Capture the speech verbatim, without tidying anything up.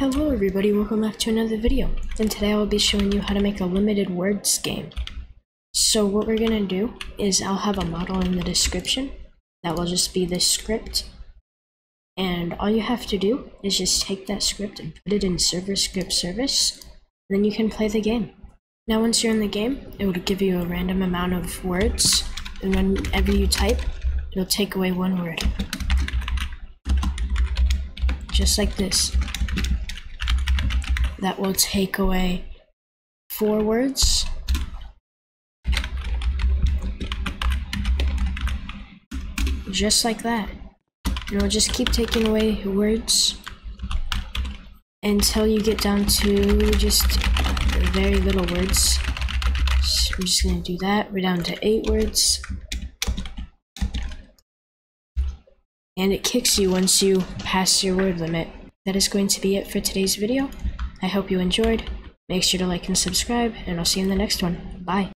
Hello everybody, welcome back to another video, and today I will be showing you how to make a limited words game. So what we're gonna do is I'll have a model in the description that will just be this script, and all you have to do is just take that script and put it in server script service, and then you can play the game. Now once you're in the game, it will give you a random amount of words, and whenever you type, it'll take away one word. Just like this. That will take away four words. Just like that. And it'll just keep taking away words until you get down to just very little words. So we're just gonna do that. We're down to eight words. And it kicks you once you pass your word limit. That is going to be it for today's video. I hope you enjoyed. Make sure to like and subscribe, and I'll see you in the next one. Bye.